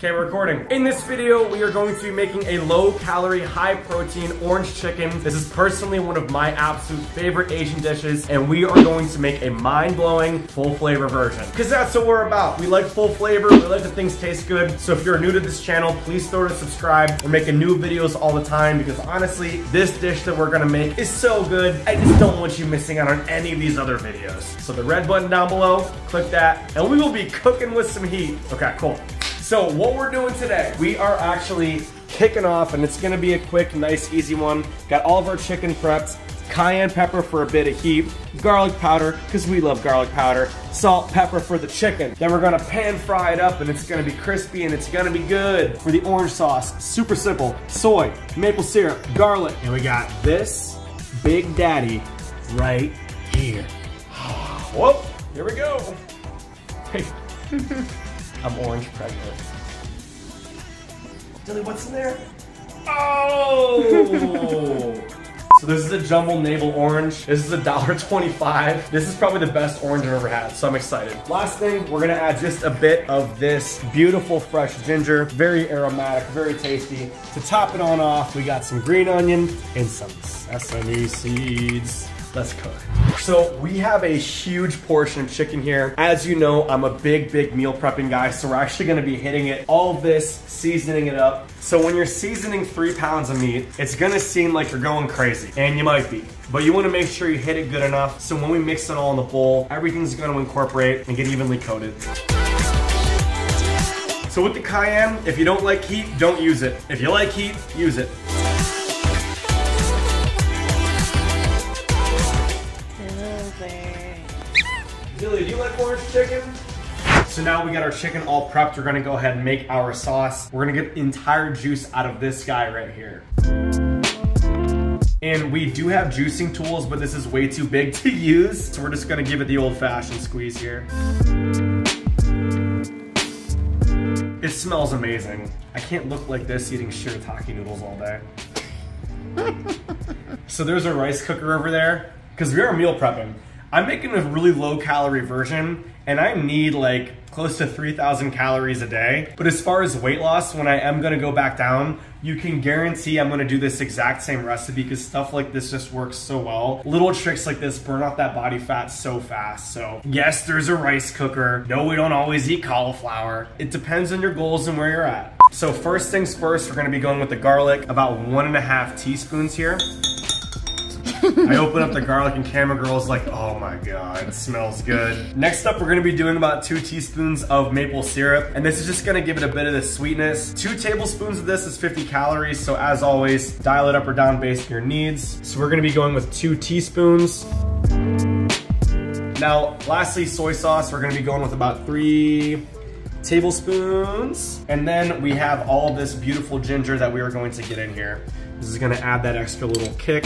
Okay, we're recording. In this video, we are going to be making a low-calorie, high-protein orange chicken. This is personally one of my absolute favorite Asian dishes, and we are going to make a mind-blowing, full-flavor version. Because that's what we're about. We like full flavor, we like the things taste good. So if you're new to this channel, please throw to subscribe. We're making new videos all the time because honestly, this dish that we're gonna make is so good. I just don't want you missing out on any of these other videos. So the red button down below, click that, and we will be cooking with some heat. Okay, cool. So what we're doing today, we are actually kicking off, and it's gonna be a quick, nice, easy one. Got all of our chicken prepped, cayenne pepper for a bit of heat, garlic powder, because we love garlic powder, salt, pepper for the chicken. Then we're gonna pan fry it up, and it's gonna be crispy, and it's gonna be good. For the orange sauce, super simple, soy, maple syrup, garlic, and we got this big daddy right here. Whoop, here we go. I'm orange pregnant. Dilly, what's in there? Oh! So this is a jumbo navel orange. This is $1.25. This is probably the best orange I've ever had, so I'm excited. Last thing, we're gonna add just a bit of this beautiful fresh ginger. Very aromatic, very tasty. To top it on off, we got some green onion and some sesame seeds. Let's cook. So we have a huge portion of chicken here. As you know, I'm a big meal prepping guy, so we're actually gonna be hitting it, all this, seasoning it up. So when you're seasoning 3 pounds of meat, it's gonna seem like you're going crazy, and you might be. But you wanna make sure you hit it good enough, so when we mix it all in the bowl, everything's gonna incorporate and get evenly coated. So with the cayenne, if you don't like heat, don't use it. If you like heat, use it. Dilly, do you like orange chicken? So now we got our chicken all prepped. We're gonna go ahead and make our sauce. We're gonna get the entire juice out of this guy right here. And we do have juicing tools, but this is way too big to use. So we're just gonna give it the old-fashioned squeeze here. It smells amazing. I can't look like this eating shirataki noodles all day. So there's a rice cooker over there, because we are meal prepping. I'm making a really low calorie version, and I need like close to 3,000 calories a day. But as far as weight loss, when I am gonna go back down, you can guarantee I'm gonna do this exact same recipe because stuff like this just works so well. Little tricks like this burn off that body fat so fast. So yes, there's a rice cooker. No, we don't always eat cauliflower. It depends on your goals and where you're at. So first things first, we're gonna be going with the garlic, about 1.5 teaspoons here. I open up the garlic and camera girl's like, oh my god, it smells good. Next up, we're gonna be doing about 2 teaspoons of maple syrup, and this is just gonna give it a bit of the sweetness. 2 tablespoons of this is 50 calories, so as always, dial it up or down based on your needs. So we're gonna be going with 2 teaspoons. Now, lastly, soy sauce, we're gonna be going with about 3 tablespoons. And then we have all this beautiful ginger that we are going to get in here. This is gonna add that extra little kick.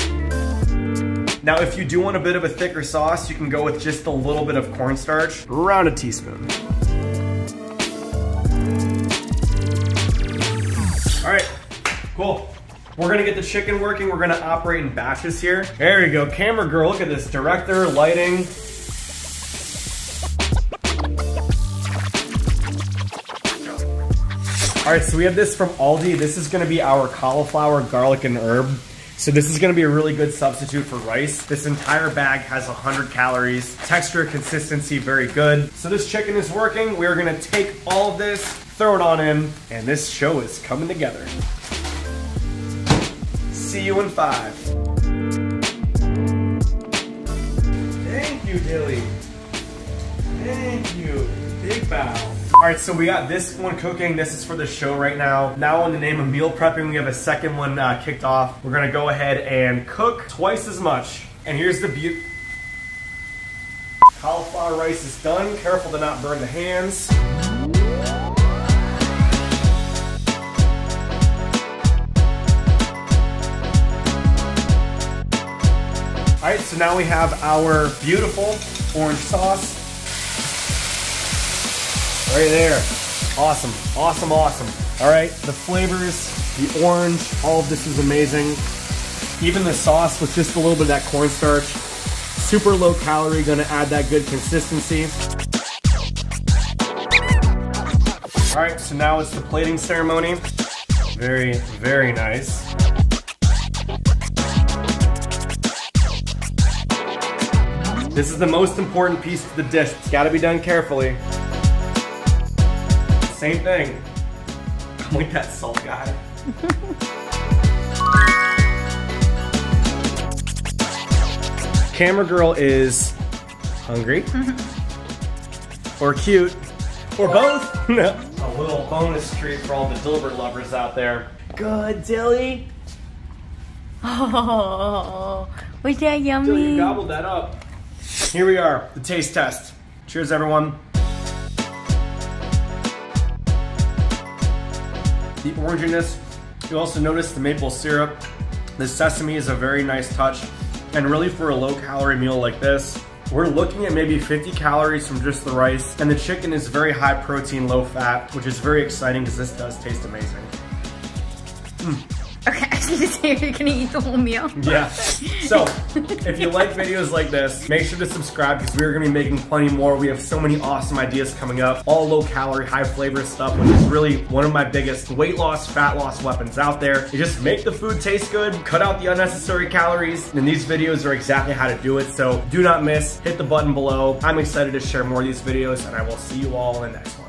Now, if you do want a bit of a thicker sauce, you can go with just a little bit of cornstarch, around 1 teaspoon. All right, cool. We're gonna get the chicken working. We're gonna operate in batches here. There we go, camera girl, look at this. Director, lighting. All right, so we have this from Aldi. This is gonna be our cauliflower, garlic, and herb. So this is gonna be a really good substitute for rice. This entire bag has 100 calories. Texture, consistency, very good. So this chicken is working. We're gonna take all of this, throw it on in, and this show is coming together. See you in 5. Thank you, Dilly. Thank you, big bow. All right, so we got this one cooking. This is for the show right now. Now, in the name of meal prepping, we have a second one kicked off. We're gonna go ahead and cook twice as much. And here's the beauty. Cauliflower rice is done. Careful to not burn the hands. All right, so now we have our beautiful orange sauce. Right there. Awesome, awesome, awesome. All right, the flavors, the orange, all of this is amazing. Even the sauce with just a little bit of that cornstarch. Super low calorie, gonna add that good consistency. All right, Alright, so now it's the plating ceremony. Very, very nice. This is the most important piece to the dish. It's gotta be done carefully. Same thing. I'm like that salt guy. Camera girl is hungry, or cute, or both. A little bonus treat for all the Dilbert lovers out there. Good, Dilly. Oh, was that yummy? Dilly, you gobbled that up. Here we are, the taste test. Cheers, everyone. The oranginess, you also notice the maple syrup. The sesame is a very nice touch. And really for a low calorie meal like this, we're looking at maybe 50 calories from just the rice. And the chicken is very high protein, low fat, which is very exciting because this does taste amazing. Okay, I should just say you're gonna eat the whole meal. Yeah. So, if you like videos like this, make sure to subscribe because we're gonna be making plenty more. We have so many awesome ideas coming up. All low calorie, high flavor stuff, which is really one of my biggest weight loss, fat loss weapons out there. You just make the food taste good, cut out the unnecessary calories, and these videos are exactly how to do it. So, do not miss, hit the button below. I'm excited to share more of these videos, and I will see you all in the next one.